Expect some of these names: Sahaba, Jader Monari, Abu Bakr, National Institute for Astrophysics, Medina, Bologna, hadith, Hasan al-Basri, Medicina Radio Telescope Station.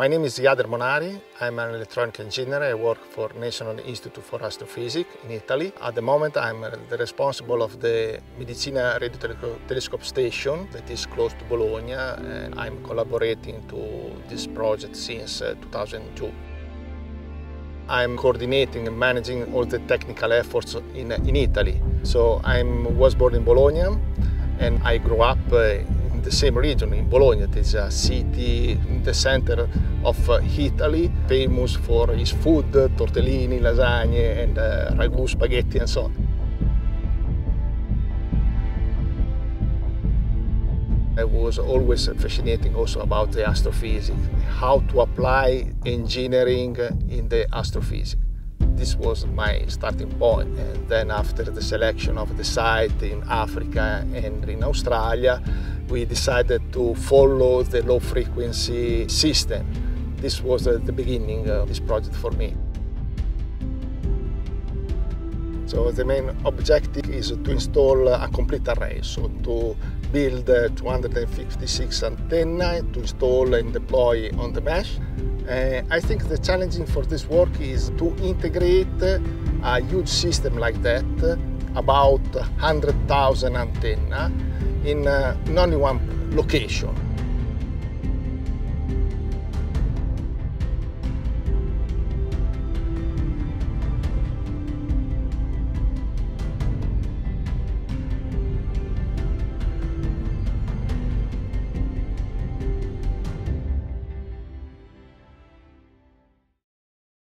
My name is Jader Monari. I'm an electronic engineer. I work for National Institute for Astrophysics in Italy. At the moment, I'm the responsible of the Medicina Radio Telescope Station that is close to Bologna, and I'm collaborating to this project since 2002. I'm coordinating and managing all the technical efforts in Italy. So I was born in Bologna, and I grew up in the same region, in Bologna. It is a city in the center of Italy, famous for its food, tortellini, lasagne, and ragu, spaghetti, and so on. I was always fascinating also about the astrophysics, how to apply engineering in the astrophysics. This was my starting point, and then after the selection of the site in Africa and in Australia, we decided to follow the low frequency system. This was the beginning of this project for me. So the main objective is to install a complete array, so to build 256 antennae, to install and deploy on the mesh. I think the challenging for this work is to integrate a huge system like that, about 100,000 antennae, in only one location.